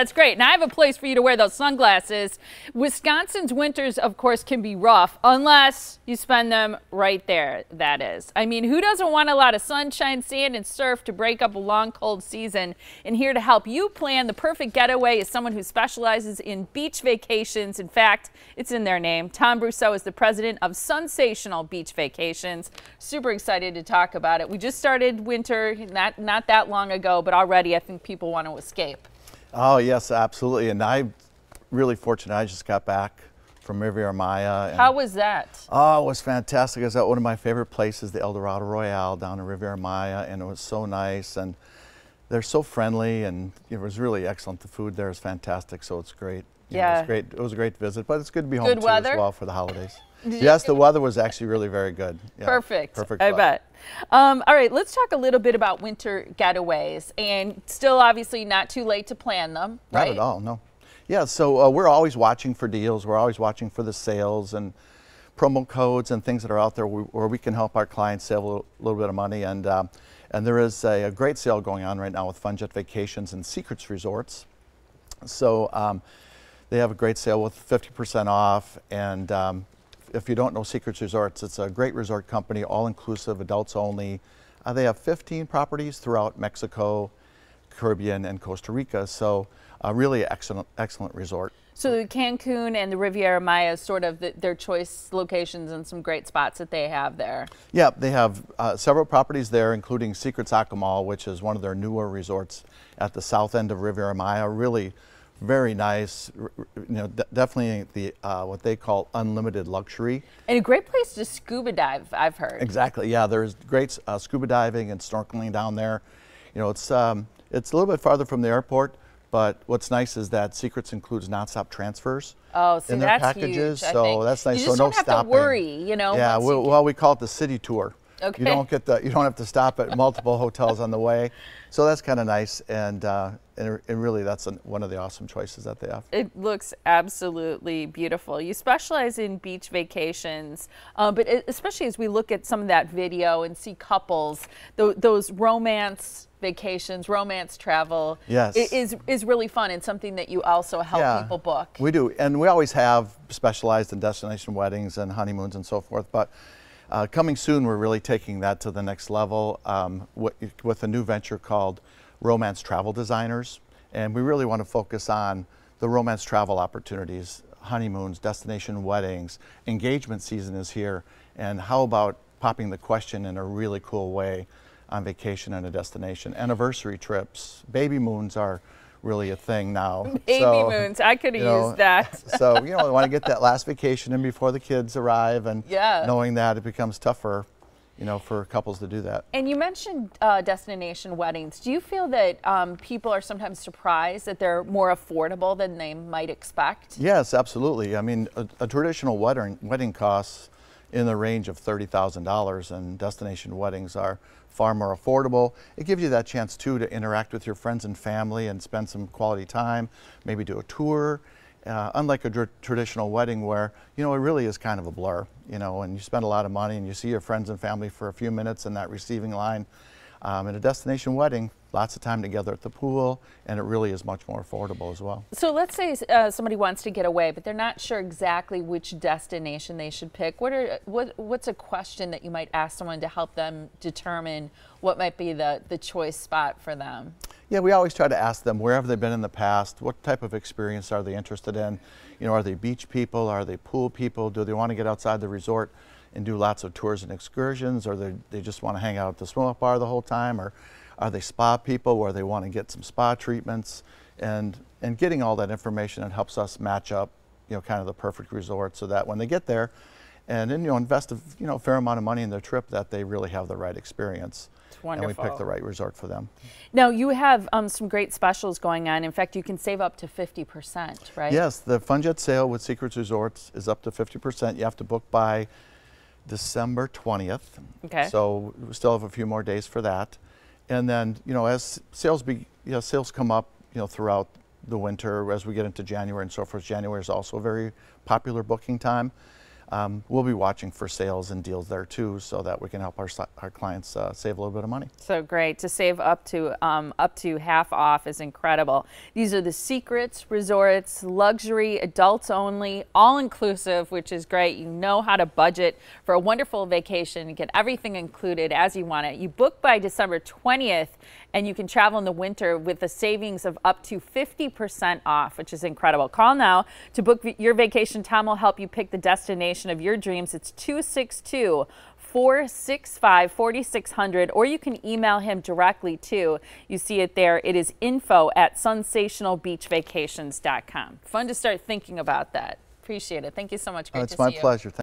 That's great. And I have a place for you to wear those sunglasses. Wisconsin's winters, of course, can be rough unless you spend them right there. That is. I mean, who doesn't want a lot of sunshine, sand, and surf to break up a long, cold season? And here to help you plan the perfect getaway is someone who specializes in beach vacations. In fact, it's in their name. Tom Brousseau is the president of Sunsational Beach Vacations. Super excited to talk about it. We just started winter not that long ago, but already I think people want to escape. Oh, yes, absolutely. And I'm really fortunate. I just got back from Riviera Maya. And how was that? Oh, it was fantastic. It was at one of my favorite places, the El Dorado Royale down in Riviera Maya, and it was so nice. And they're so friendly, and it was really excellent. The food there is fantastic, so it's great. Yeah. It was great. It was a great visit, but it's good to be home too as well for the holidays. Yes, the weather was actually really very good. Yeah, perfect. Perfect. I bet. All right, let's talk a little bit about winter getaways, and still obviously not too late to plan them, right? Not at all, no. Yeah, so we're always watching for deals. We're always watching for the sales and promo codes and things that are out there where we can help our clients save a little bit of money. And there is a great sale going on right now with Fun Jet Vacations and Secrets Resorts. So they have a great sale with 50% off, and if you don't know Secrets Resorts, it's a great resort company, all-inclusive, adults only. They have 15 properties throughout Mexico, Caribbean, and Costa Rica, so really excellent resort. So the Cancun and the Riviera Maya is sort of their choice locations and some great spots that they have there. Yeah, they have several properties there, including Secrets Akumal, which is one of their newer resorts at the south end of Riviera Maya. Really very nice, you know, definitely the what they call unlimited luxury. And a great place to scuba dive, I've heard. Exactly, yeah, there's great scuba diving and snorkeling down there. You know, it's a little bit farther from the airport, but what's nice is that Secrets includes nonstop transfers in their packages. Huge, so that's nice. You just so don't have to worry, you know. Yeah, well, we call it the city tour. Okay. You don't have to stop at multiple hotels on the way, so that's kind of nice, and really that's one of the awesome choices that they have. It looks absolutely beautiful. You specialize in beach vacations, but especially as we look at some of that video and see couples, those romance vacations, romance travel, yes, is really fun and something that you also help people book. We do, and we always have specialized in destination weddings and honeymoons and so forth, but coming soon, we're really taking that to the next level with a new venture called Romance Travel Designers. And we really want to focus on the romance travel opportunities, honeymoons, destination weddings. Engagement season is here. And how about popping the question in a really cool way on vacation and a destination? Anniversary trips, baby moons are really a thing now. Baby moons, I could have used that. So, you know, we want to get that last vacation in before the kids arrive, and knowing that it becomes tougher, you know, for couples to do that. And you mentioned destination weddings. Do you feel that people are sometimes surprised that they're more affordable than they might expect? Yes, absolutely. I mean, a traditional wedding costs in the range of $30,000, and destination weddings are far more affordable. It gives you that chance too to interact with your friends and family and spend some quality time, maybe do a tour. Unlike a traditional wedding where, you know, it really is kind of a blur, you know, and you spend a lot of money and you see your friends and family for a few minutes in that receiving line. At a destination wedding, lots of time together at the pool, and it really is much more affordable as well. So let's say somebody wants to get away, but they're not sure exactly which destination they should pick. What's a question that you might ask someone to help them determine what might be the choice spot for them? Yeah, we always try to ask them, where have they been in the past? What type of experience are they interested in? You know, are they beach people? Are they pool people? Do they want to get outside the resort and do lots of tours and excursions, or they just want to hang out at the swim-up bar the whole time, or are they spa people where they want to get some spa treatments? And getting all that information, it helps us match up, you know, kind of the perfect resort so that when they get there and then, you know, invest a fair amount of money in their trip, that they really have the right experience. It's wonderful. And we pick the right resort for them. Now, you have some great specials going on. In fact, you can save up to 50%, right? Yes, the Fun Jet sale with Secrets Resorts is up to 50%. You have to book by December 20th. Okay. So we still have a few more days for that. And then, you know, as sales come up, you know, throughout the winter, as we get into January and so forth, January is also a very popular booking time. We'll be watching for sales and deals there too, so that we can help our clients save a little bit of money. So great to save up to half off is incredible. These are the Secrets Resorts, luxury, adults only, all inclusive, which is great. You know how to budget for a wonderful vacation, get everything included as you want it. You book by December 20th, and you can travel in the winter with a savings of up to 50% off, which is incredible. Call now to book your vacation. Tom will help you pick the destination of your dreams. It's 262-465-4600, or you can email him directly too. You see it there. It is info@sunsationalbeachvacations.com. Fun to start thinking about that. Appreciate it. Thank you so much. Great to see you. It's my pleasure.